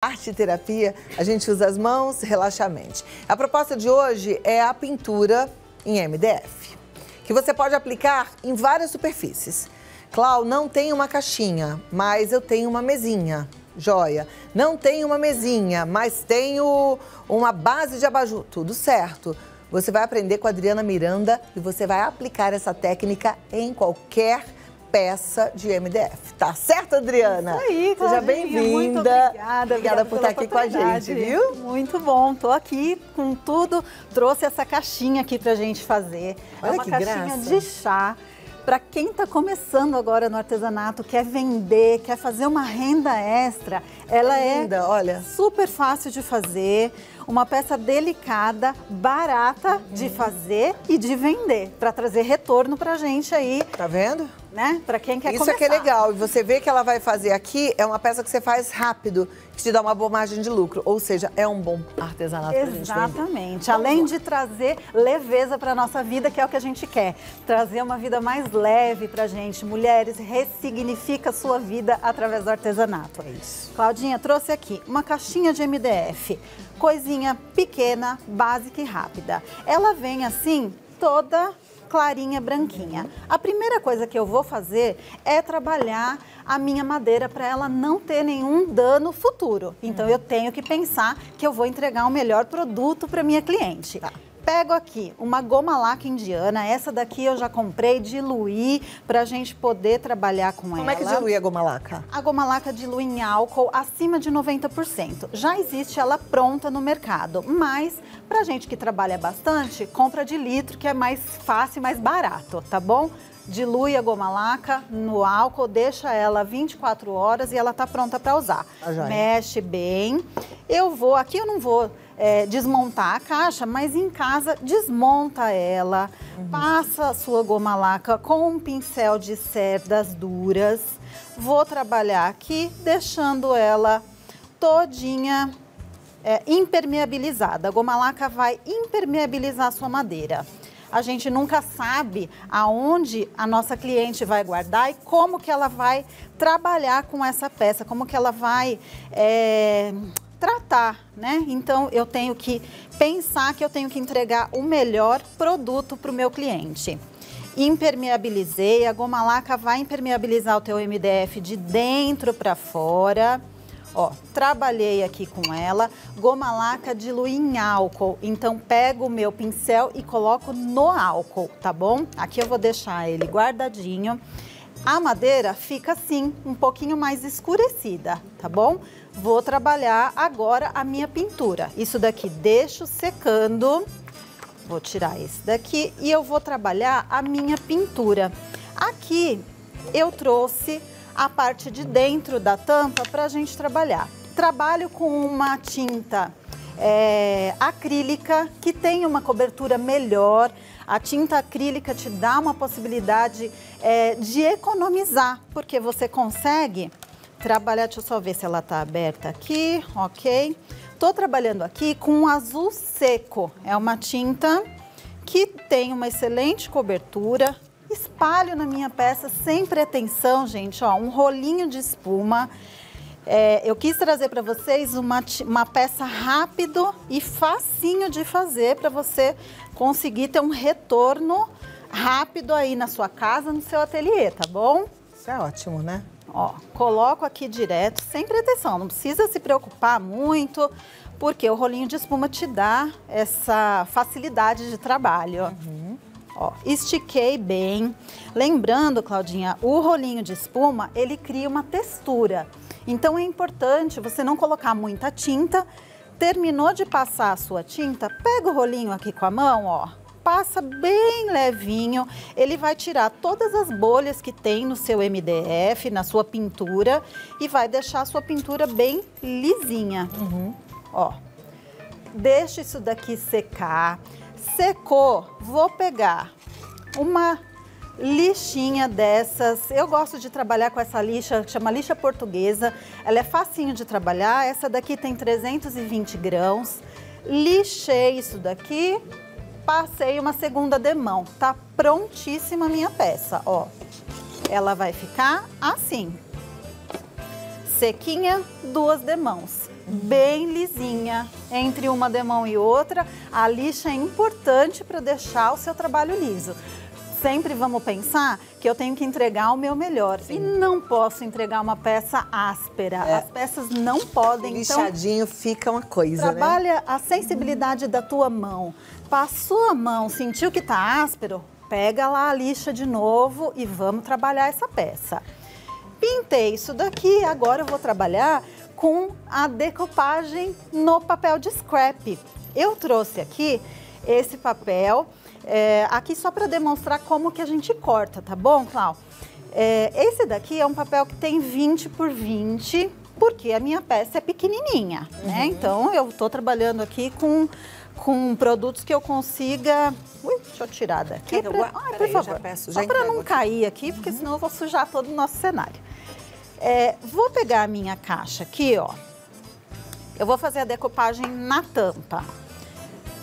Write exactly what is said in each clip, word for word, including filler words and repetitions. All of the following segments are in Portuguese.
Arte e terapia, a gente usa as mãos, relaxa a mente. A proposta de hoje é a pintura em M D F, que você pode aplicar em várias superfícies. Clau, não tem uma caixinha, mas eu tenho uma mesinha, joia. Não tem uma mesinha, mas tenho uma base de abajur, tudo certo. Você vai aprender com a Adriana Miranda e você vai aplicar essa técnica em qualquer peça de M D F. Tá certo, Adriana? Isso aí, Claudinha. Seja bem-vinda. Muito obrigada. Obrigada por estar aqui com a gente, viu? Muito bom. Tô aqui com tudo. Trouxe essa caixinha aqui pra gente fazer. Olha que graça. É uma caixinha de chá. Para quem está começando agora no artesanato, quer vender, quer fazer uma renda extra, ela Ainda, é olha. super fácil de fazer, uma peça delicada, barata uhum. de fazer e de vender, para trazer retorno para a gente aí. Tá vendo? Né? Para quem quer Isso começar. Isso é que é legal. E você vê que ela vai fazer aqui, é uma peça que você faz rápido, que te dá uma boa margem de lucro. Ou seja, é um bom artesanato para a gente vender. Exatamente. Além de trazer leveza para a nossa vida, que é o que a gente quer. Trazer uma vida mais leve. leve pra gente. Mulheres, ressignifica sua vida através do artesanato. É isso. Claudinha, trouxe aqui uma caixinha de M D F. Coisinha pequena, básica e rápida. Ela vem assim, toda clarinha, branquinha. A primeira coisa que eu vou fazer é trabalhar a minha madeira para ela não ter nenhum dano futuro. Então eu tenho que pensar que eu vou entregar o melhor produto para minha cliente. Tá. Pego aqui uma goma laca indiana, essa daqui eu já comprei, diluí pra gente poder trabalhar com ela. Como é que dilui a goma laca? A goma laca dilui em álcool acima de noventa por cento. Já existe ela pronta no mercado, mas pra gente que trabalha bastante, compra de litro, que é mais fácil e mais barato, tá bom? Dilui a goma laca no álcool, deixa ela vinte e quatro horas e ela tá pronta para usar. Ah, Mexe bem. Eu vou, aqui eu não vou é, desmontar a caixa, mas em casa desmonta ela, uhum. passa a sua goma laca com um pincel de cerdas duras. Vou trabalhar aqui, deixando ela todinha é, impermeabilizada. A goma laca vai impermeabilizar a sua madeira. A gente nunca sabe aonde a nossa cliente vai guardar e como que ela vai trabalhar com essa peça, como que ela vai é, tratar, né? Então, eu tenho que pensar que eu tenho que entregar o melhor produto para o meu cliente. Impermeabilizei, a goma laca vai impermeabilizar o teu M D F de dentro para fora. Ó, trabalhei aqui com ela, goma laca dilui em álcool, então pego o meu pincel e coloco no álcool, tá bom? Aqui eu vou deixar ele guardadinho. A madeira fica assim, um pouquinho mais escurecida, tá bom? Vou trabalhar agora a minha pintura. Isso daqui deixo secando, vou tirar esse daqui e eu vou trabalhar a minha pintura. Aqui eu trouxe a parte de dentro da tampa para a gente trabalhar. Trabalho com uma tinta é, acrílica que tem uma cobertura melhor. A tinta acrílica te dá uma possibilidade é, de economizar, porque você consegue trabalhar... Deixa eu só ver se ela tá aberta aqui, ok? Tô trabalhando aqui com um azul seco. É uma tinta que tem uma excelente cobertura. Espalho na minha peça sem pretensão, gente, ó, um rolinho de espuma. É, eu quis trazer para vocês uma, uma peça rápido e facinho de fazer para você conseguir ter um retorno rápido aí na sua casa, no seu ateliê, tá bom? Isso é ótimo, né? Ó, coloco aqui direto, sem pretensão, não precisa se preocupar muito, porque o rolinho de espuma te dá essa facilidade de trabalho. Uhum. Ó, estiquei bem. Lembrando, Claudinha, o rolinho de espuma, ele cria uma textura. Então é importante você não colocar muita tinta. Terminou de passar a sua tinta, pega o rolinho aqui com a mão, ó. Passa bem levinho. Ele vai tirar todas as bolhas que tem no seu M D F, na sua pintura. E vai deixar a sua pintura bem lisinha. Uhum. Ó, deixa isso daqui secar. Secou, vou pegar uma lixinha dessas. Eu gosto de trabalhar com essa lixa, que chama lixa portuguesa. Ela é facinho de trabalhar. Essa daqui tem trezentos e vinte grãos. Lixei isso daqui, passei uma segunda demão. Tá prontíssima a minha peça, ó. Ela vai ficar assim. Sequinha, duas demãos. bem lisinha entre uma demão e outra. A lixa é importante para deixar o seu trabalho liso. Sempre vamos pensar que eu tenho que entregar o meu melhor. Sim. E não posso entregar uma peça áspera. É. As peças não podem... Lixadinho então, fica uma coisa, trabalha, né? Trabalha a sensibilidade hum. da tua mão. Passou a mão, sentiu que tá áspero? Pega lá a lixa de novo e vamos trabalhar essa peça. Pintei isso daqui, agora eu vou trabalhar com a decopagem no papel de scrap. Eu trouxe aqui esse papel... É, aqui só para demonstrar como que a gente corta, tá bom, Cláudio? É, esse daqui é um papel que tem vinte por vinte, porque a minha peça é pequenininha, uhum. né? Então, eu tô trabalhando aqui com, com produtos que eu consiga... Ui, deixa eu tirar daqui. Pra... Ah, por Peraí, favor, já peço, já só para não aqui. cair aqui, porque uhum. senão eu vou sujar todo o nosso cenário. É, vou pegar a minha caixa aqui, ó. Eu vou fazer a decopagem na tampa.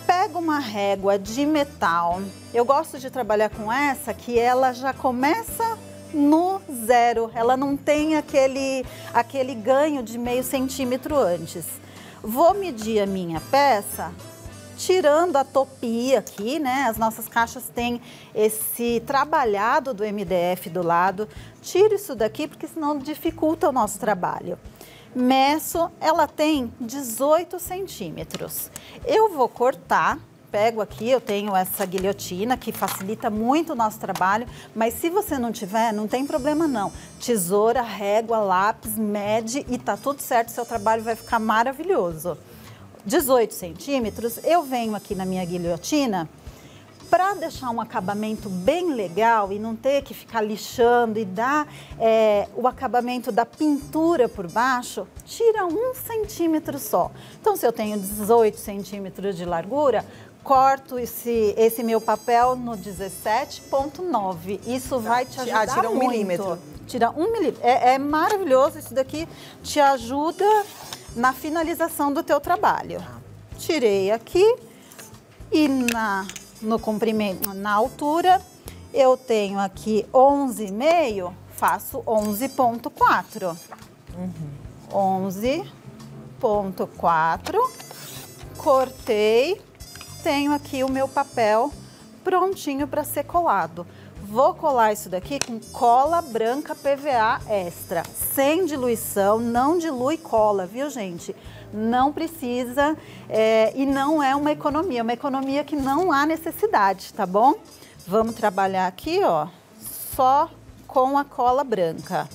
Pego uma régua de metal, eu gosto de trabalhar com essa que ela já começa no zero, ela não tem aquele, aquele ganho de meio centímetro antes. Vou medir a minha peça, tirando a topia aqui, né? As nossas caixas têm esse trabalhado do M D F do lado. Tiro isso daqui porque senão dificulta o nosso trabalho. Meço, ela tem dezoito centímetros. Eu vou cortar, pego aqui, eu tenho essa guilhotina que facilita muito o nosso trabalho, mas se você não tiver, não tem problema não. Tesoura, régua, lápis, mede e tá tudo certo, seu trabalho vai ficar maravilhoso. dezoito centímetros, eu venho aqui na minha guilhotina para deixar um acabamento bem legal e não ter que ficar lixando e dar é, o acabamento da pintura por baixo, tira um centímetro só. Então, se eu tenho dezoito centímetros de largura, corto esse, esse meu papel no dezessete vírgula nove. Isso vai te ajudar muito. Ah, tira um milímetro. Tira um milímetro. É, é maravilhoso, isso daqui te ajuda na finalização do teu trabalho. Tirei aqui e na... No comprimento, na altura, eu tenho aqui onze vírgula cinco, faço onze vírgula quatro. Uhum. onze vírgula quatro, cortei, tenho aqui o meu papel prontinho para ser colado. Vou colar isso daqui com cola branca P V A extra, sem diluição, não dilui cola, viu, gente? Não precisa é, e não é uma economia, uma economia que não há necessidade, tá bom? Vamos trabalhar aqui, ó, só com a cola branca.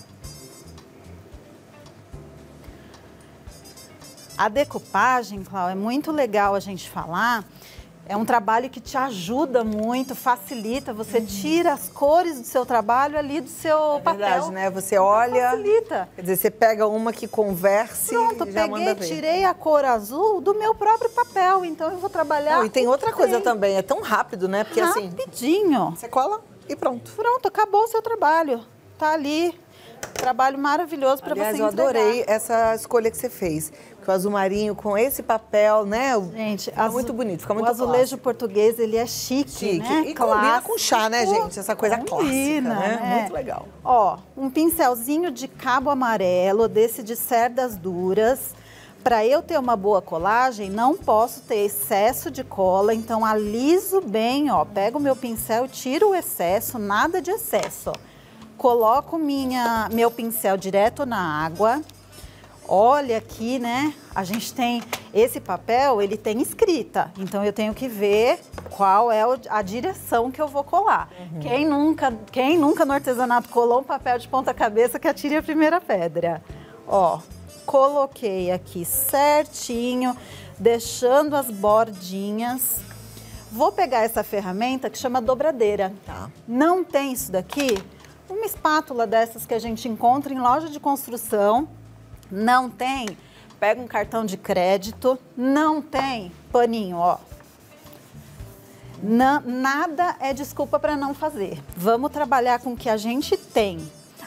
A decupagem, Cláudia, é muito legal a gente falar. É um trabalho que te ajuda muito, facilita, você uhum. tira as cores do seu trabalho ali do seu é papel. Verdade, né? Você olha, facilita. Quer dizer, você pega uma que converse Pronto, e já peguei, manda ver. Tirei a cor azul do meu próprio papel, então eu vou trabalhar... Não, e tem outra coisa tem. também, é tão rápido, né? Porque Rapidinho. Assim, você cola e pronto. Pronto, acabou o seu trabalho, tá ali. Trabalho maravilhoso para você entregar. Eu adorei essa escolha que você fez. O azul marinho com esse papel, né? Gente, fica azul, muito bonito, fica muito O azulejo clássico. Português, ele é chique, chique. né? E clássico. Combina com chá, né, gente? Essa coisa combina, clássica, né? É. Muito legal. Ó, um pincelzinho de cabo amarelo, desse de cerdas duras. Para eu ter uma boa colagem, não posso ter excesso de cola, então aliso bem, ó. Pego o meu pincel, tiro o excesso, nada de excesso, ó. Coloco minha, meu pincel direto na água. Olha aqui, né? A gente tem... Esse papel, ele tem escrita. Então, eu tenho que ver qual é a direção que eu vou colar. Uhum. Quem nunca, quem nunca no artesanato colou um papel de ponta cabeça, que atire a primeira pedra. Ó, coloquei aqui certinho, deixando as bordinhas. Vou pegar essa ferramenta que chama dobradeira. Tá. Não tem isso daqui... Uma espátula dessas que a gente encontra em loja de construção, não tem, pega um cartão de crédito, não tem paninho, ó. Não, nada é desculpa para não fazer. Vamos trabalhar com o que a gente tem.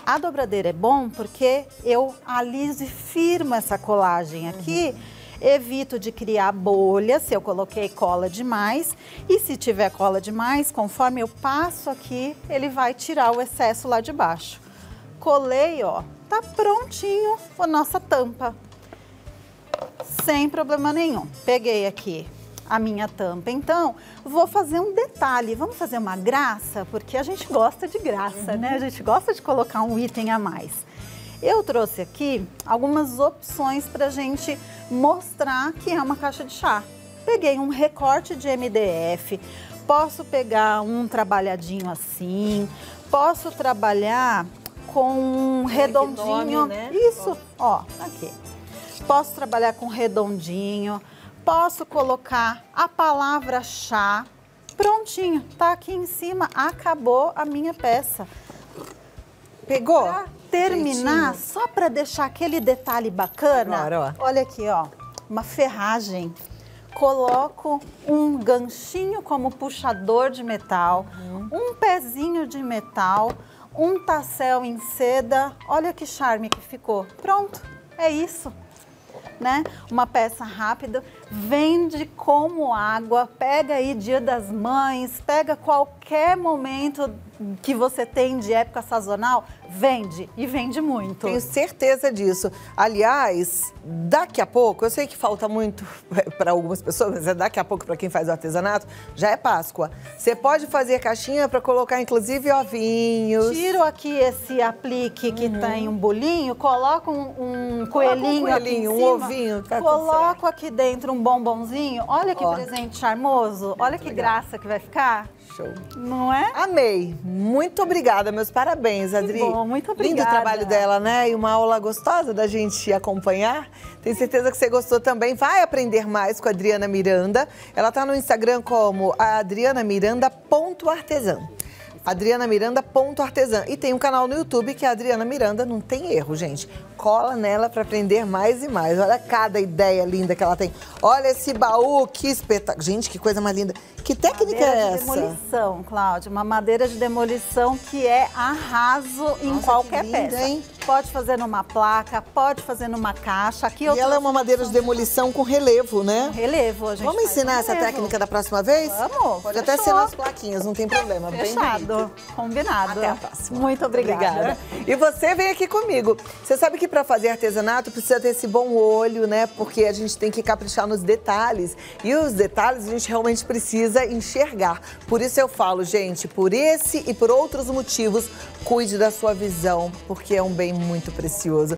A dobradeira é bom porque eu aliso e firmo essa colagem aqui, uhum. evito de criar bolhas se eu coloquei cola demais. E se tiver cola demais, conforme eu passo aqui, ele vai tirar o excesso lá de baixo. Colei, ó, tá prontinho a nossa tampa. sem problema nenhum. Peguei aqui a minha tampa, então vou fazer um detalhe, vamos fazer uma graça, porque a gente gosta de graça, uhum. né? A gente gosta de colocar um item a mais. Eu trouxe aqui algumas opções pra gente mostrar que é uma caixa de chá. Peguei um recorte de M D F, posso pegar um trabalhadinho assim, posso trabalhar com um redondinho, né? Isso, ó, aqui. Posso trabalhar com redondinho, posso colocar a palavra chá, prontinho, tá aqui em cima, acabou a minha peça. Pegou? Pra terminar, jeitinho. Só para deixar aquele detalhe bacana, agora, ó. Olha aqui, ó, uma ferragem. Coloco um ganchinho como puxador de metal, uhum. um pezinho de metal, um tassel em seda. Olha que charme que ficou. Pronto, é isso. Né? Uma peça rápida, vende como água, pega aí Dia das Mães, pega qualquer momento que você tem de época sazonal, vende e vende muito. Tenho certeza disso. Aliás, daqui a pouco, eu sei que falta muito para algumas pessoas, mas é daqui a pouco para quem faz o artesanato, já é Páscoa. Você pode fazer caixinha para colocar inclusive ovinhos. Tiro aqui esse aplique que uhum. tem um bolinho, coloco um, um coelhinho, um, coelhinho aqui em um cima, ovinho, tá coloco aqui dentro um bombonzinho. Olha que Ó. presente charmoso, olha que legal. Graça que vai ficar. Show. Não é? Amei. Muito obrigada, meus parabéns, Adri. Que bom, muito obrigada. Lindo o trabalho dela, né? E uma aula gostosa da gente acompanhar. Tenho certeza que você gostou também. Vai aprender mais com a Adriana Miranda. Ela tá no Instagram como adriana miranda ponto artesã. adriana miranda ponto artesã. E tem um canal no YouTube que é a Adriana Miranda, não tem erro, gente. Cola nela para aprender mais e mais. Olha cada ideia linda que ela tem. Olha esse baú, que espetáculo. Gente, que coisa mais linda. Que técnica é essa? Madeira de demolição, Cláudia. Uma madeira de demolição que é arraso em qualquer peça. Hein? Pode fazer numa placa, pode fazer numa caixa. Aqui eu e ela é uma madeira de demolição com relevo, né? Com relevo, a gente. Vamos ensinar essa técnica da próxima vez? Vamos. Pode até ser nas plaquinhas, não tem problema. Fechado. Combinado. Até a próxima. Muito obrigada. obrigada. E você vem aqui comigo. Você sabe que para fazer artesanato precisa ter esse bom olho, né? Porque a gente tem que caprichar nos detalhes. E os detalhes a gente realmente precisa enxergar. Por isso eu falo, gente, por esse e por outros motivos, cuide da sua visão, porque é um bem muito precioso.